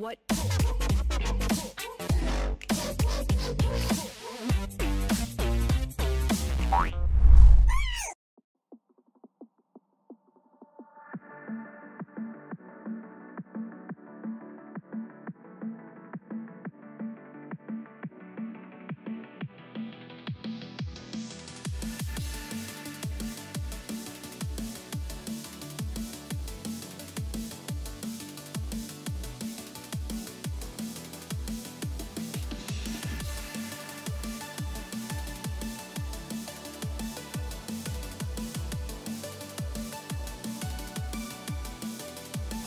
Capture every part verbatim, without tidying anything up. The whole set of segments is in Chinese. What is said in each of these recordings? What?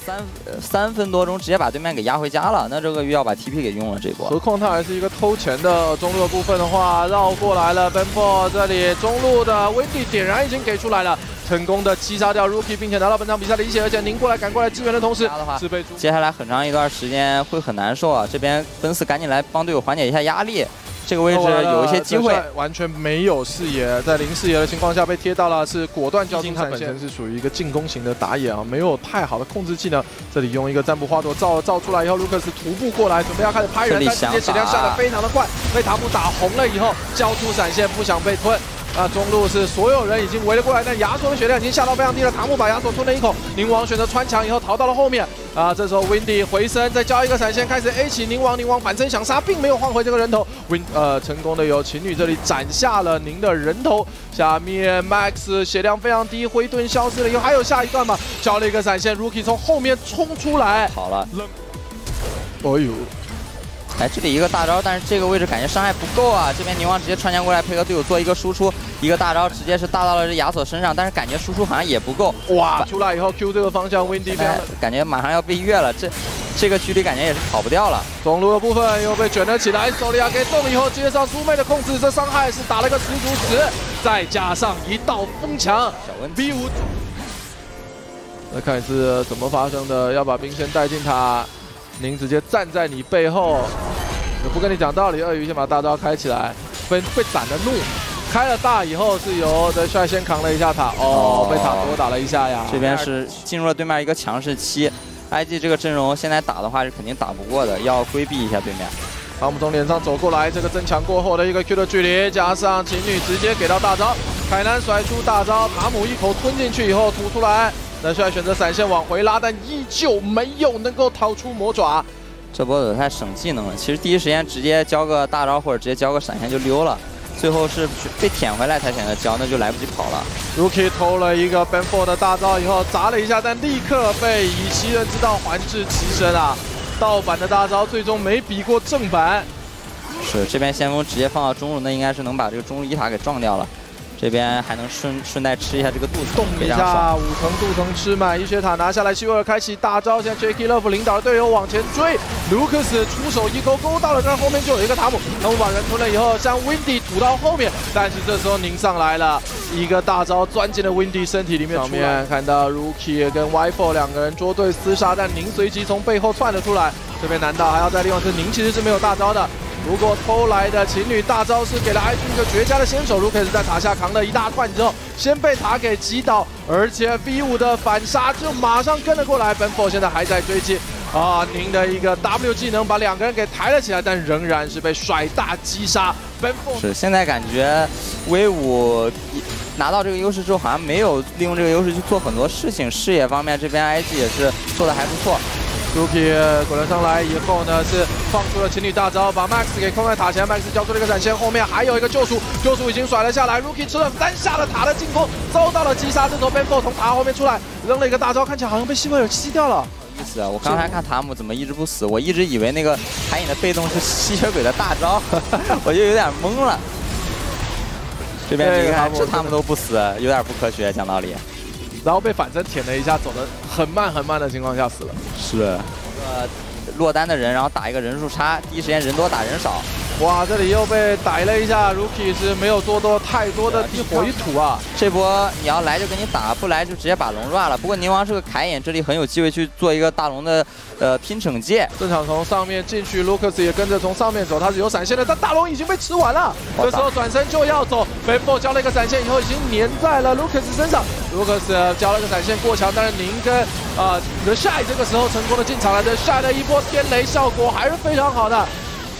三三分多钟直接把对面给压回家了，那这个又要把 T P 给用了这波。何况他还是一个偷钱的中路的部分的话，绕过来了 ，Benfo 这里中路的 Windy 点燃已经给出来了，成功的击杀掉 Rookie， 并且拿到本场比赛的一血，而且您过来赶过来支援的同时，是被接下来很长一段时间会很难受啊。这边奔四赶紧来帮队友缓解一下压力。 这个位置有一些机会，完全没有视野，在零视野的情况下被贴到了，是果断交出闪现。他本身是属于一个进攻型的打野啊，没有太好的控制技能。这里用一个占卜花朵造造出来以后 ，Lucas 徒步过来，准备要开始拍人，但直接血量下的非常的快，被塔姆打红了以后，交出闪现，不想被吞。 啊，中路是所有人已经围了过来，但亚索的血量已经下到非常低了。塔姆把亚索吞了一口，宁王选择穿墙以后逃到了后面。啊，这时候 Windy 回身再交一个闪现，开始 A 起宁王，宁王反身想杀，并没有换回这个人头。Win 呃成功的由情侣这里斩下了您的人头。下面 Max 血量非常低，灰盾消失了以后还有下一段嘛？交了一个闪现 ，Rookie 从后面冲出来，好了，哎呦。 哎，这里一个大招，但是这个位置感觉伤害不够啊。这边宁王直接穿墙过来，配合队友做一个输出，一个大招直接是大到了这亚索身上，但是感觉输出好像也不够。哇，出来以后 Q 这个方向 ，Windy 感觉马上要被越了，这这个距离感觉也是跑不掉了。中路的部分又被卷了起来，手里亚给动以后接上猪妹的控制，这伤害是打了个十足十，再加上一道风墙，小文 B 五。来看是怎么发生的，要把兵先带进塔。 您直接站在你背后，也不跟你讲道理。鳄鱼先把大招开起来，被被斩的怒，开了大以后是由The Shy先扛了一下塔，哦，被塔多打了一下呀。这边是进入了对面一个强势期 ，I G 这个阵容现在打的话是肯定打不过的，要规避一下对面。汤姆从脸上走过来，这个增强过后的一个 Q 的距离，加上情侣直接给到大招，凯南甩出大招，塔姆一口吞进去以后吐出来。 那帅选择闪现往回拉，但依旧没有能够逃出魔爪。这波子太省技能了，其实第一时间直接交个大招或者直接交个闪现就溜了，最后是被舔回来才选择交，那就来不及跑了。Rookie 偷了一个 Benfo 的大招以后砸了一下，但立刻被以其人之道还治其身啊！盗版的大招最终没比过正版。是这边先锋直接放到中路，那应该是能把这个中路一塔给撞掉了。 这边还能顺顺带吃一下这个镀层，动一下五层镀层吃满，一血塔拿下来，希维尔开启大招，现在 J K Love 领导队友往前追 ，Lucas 出手一勾勾到了，但后面就有一个塔姆，塔姆把人吞了以后，将 Windy 吐到后面，但是这时候宁上来了，一个大招钻进了 Windy 身体里面。上面看到 Rookie 跟 Y 四 两个人捉对厮杀，但宁随即从背后窜了出来，这边难道还要再利用？这宁其实是没有大招的。 如果偷来的情侣大招是给了 I G 一个绝佳的先手 ，Lucas 在塔下扛了一大串之后，先被塔给击倒，而且 B 五 的反杀就马上跟了过来。Benfo 现在还在追击，啊，您的一个 W 技能把两个人给抬了起来，但仍然是被甩大击杀。Benfo 是现在感觉 V 五 拿到这个优势之后，好像没有利用这个优势去做很多事情。视野方面，这边 I G 也是做的还不错。 Rookie 滚了上来以后呢，是放出了情侣大招，把 Max 给控在塔前。Max 交出了一个闪现，后面还有一个救赎，救赎已经甩了下来。Rookie 吃了三下的塔的进攻，遭到了击杀。这时候 Benfo 从塔后面出来，扔了一个大招，看起来好像被希维尔吸掉了。意思啊，我刚才看塔姆怎么一直不死，我一直以为那个海影的被动是吸血鬼的大招，我就有点懵了。这边你看，这塔姆都不死，有点不科学，讲道理。 然后被反身舔了一下，走的很慢很慢的情况下死了。是，呃，落单的人，然后打一个人数差，第一时间人多打人少，哇，这里又被逮了一下 ，Rookie 是没有做多太多的地火与土啊。这波你要来就给你打，不来就直接把龙抓了。不过宁王是个凯眼，这里很有机会去做一个大龙的呃拼惩戒。正想从上面进去 ，Lucas 也跟着从上面走，他是有闪现的，但大龙已经被吃完了。这时候转身就要走，被破交了一个闪现以后，已经粘在了 Lucas 身上。Lucas 交了个闪现过墙，但是宁跟啊、呃、The Shy 这个时候成功的进场了 ，The Shy 的一波天雷效果还是非常好的。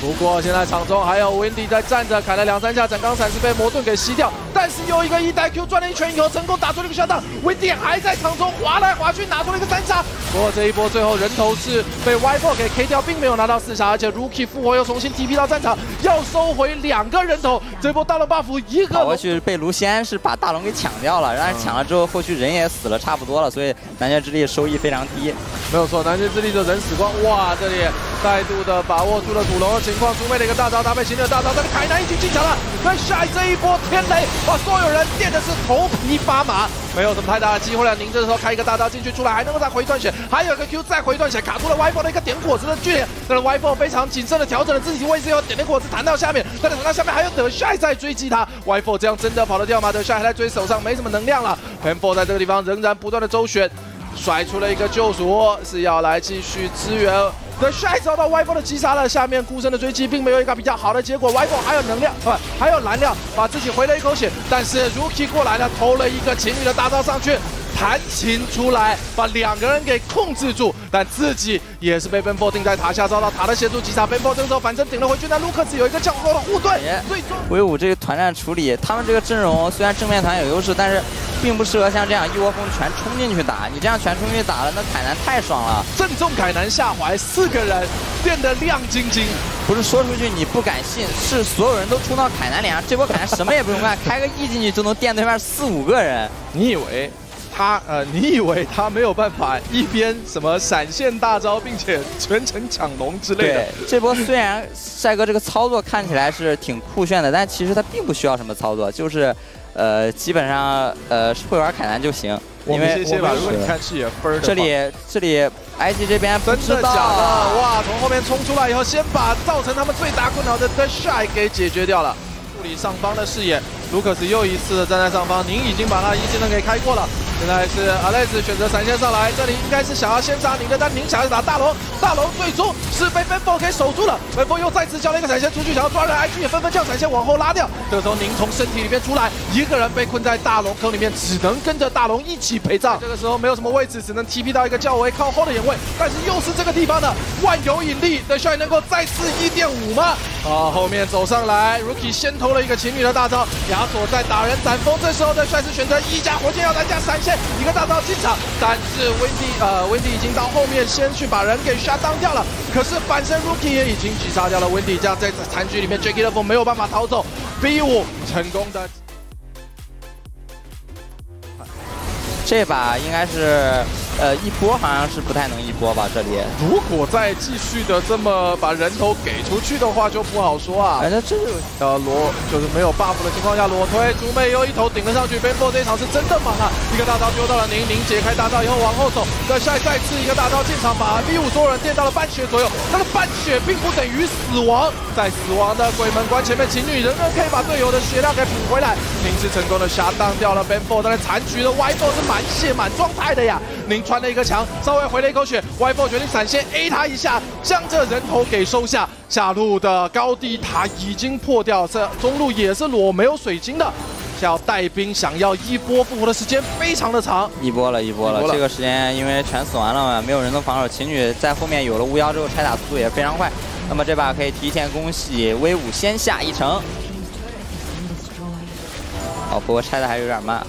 不过现在场中还有 Windy 在站着，砍了两三下，斩钢闪是被魔盾给吸掉，但是又一个一代 Q 转了一圈以后，成功打出了一个下档。Windy 还在场中滑来滑去，拿出了一个三杀。不过这一波最后人头是被 Y 四 给 K 掉，并没有拿到四杀，而且 Rookie 复活又重新 T P 到战场，要收回两个人头。这波大龙 buff 一个，或许被卢锡安是把大龙给抢掉了，但是抢了之后，后续人也死了差不多了，所以南拳之力收益非常低。没有错，南拳之力的人死光，哇，这里再度的把握住了土龙。 情况出位的一个大招搭配秦岭的大招，但是凯南已经进场了。在下这一波天雷，把所有人电的是头皮发麻，没有什么太大的机会了。宁这时候开一个大招进去，出来还能够再回一段血，还有一个 Q 再回一段血，卡住了 Y 四 的一个点火石的距离。但是 Y 四 非常谨慎的调整了自己位置以后，点了火石弹到下面，但是弹到下面还有The Shy在追击他。Y 四 这样真的跑得掉吗？The Shy还在追，手上没什么能量了。Penfo 在这个地方仍然不断的周旋，甩出了一个救赎，是要来继续支援。 The Shy 遭到 Y 四 的击杀了，下面孤身的追击并没有一个比较好的结果。Y 四 还有能量，不、呃，还有蓝量，把自己回了一口血。但是 Rookie 过来了，投了一个情侣的大招上去，弹琴出来，把两个人给控制住。但自己也是被 Benfo 定在塔下，遭到塔的协助击杀。Benfo 这个时候反身顶了回去，但 Lucas 有一个降落的护盾。最终威武这个团战处理，他们这个阵容虽然正面团有优势，但是。 并不适合像这样一窝蜂全冲进去打，你这样全冲进去打了，那凯南太爽了。正中凯南下怀，四个人变得亮晶晶。不是说出去你不敢信，是所有人都冲到凯南脸上。这波凯南什么也不用干，开个 E 进去就能电对面四五个人。你以为他呃，你以为他没有办法一边什么闪现大招，并且全程抢龙之类的？这波虽然帅哥这个操作看起来是挺酷炫的，但其实他并不需要什么操作，就是。 呃，基本上呃会玩凯南就行，因为我们如果你看视野分这里这里 I G 这边真的假的？哇，从后面冲出来以后，先把造成他们最大困扰的 The Shy 给解决掉了。处理上方的视野，卢克斯又一次的站在上方，您已经把他一技能给开过了。现在是 Alex 选择闪现上来，这里应该是想要先杀您的，但您想要打大龙，大龙最终是被 Benfo 给守住了。Benfo 又再次交了一个闪现出去，想要抓人 ，I G 也纷纷将闪现往后拉掉。这个时候您从身体里面出来，一个人被困在大龙坑里面，只能跟着大龙一起陪葬。这个时候没有什么位置，只能 T P 到一个较为靠后的眼位，但是又是这个地方的万有引力的Shy能够再次 一点五 吗？啊，后面走上来 ，Rookie 先投了一个情侣的大招，亚索在打人斩风，这时候的Shy是选择一加火箭要来加闪现。 一个大招进场，但是 Windy 呃 Windy 已经到后面先去把人给杀当掉了，可是反身 Rookie 也已经击杀掉了 Windy， 这样在残局里面 Jackie 的风没有办法逃走 ，B 五 成功的。这把应该是呃一波好像是不太能一波吧，这里如果再继续的这么把人头给出去的话就不好说啊。反正这个呃裸就是没有 buff 的情况下裸推，竹妹又一头顶了上去 ，Benfo 这一场是真的忙啊，一个大招丢到了宁宁，解开大招以后往后走，再下再次一个大招进场，把 B 五 所有人电到了半血左右，但是半血并不等于死亡，在死亡的鬼门关前面，情侣仍然可以把队友的血量给补回来，宁是成功的下档掉了 Benfo， 但是残局的 Y 四 是满血满状态的呀，宁。 穿了一个墙，稍微回了一口血 ，Y 四 决定闪现 A 他一下，将这人头给收下。下路的高地塔已经破掉，这中路也是裸没有水晶的。要带兵想要一波复活的时间非常的长，一波了一波了。这个时间因为全死完了嘛，没有人能防守。琴女在后面有了巫妖之后拆塔速度也非常快，那么这把可以提前恭喜威武先下一城。 哦，不过拆的还是有点慢。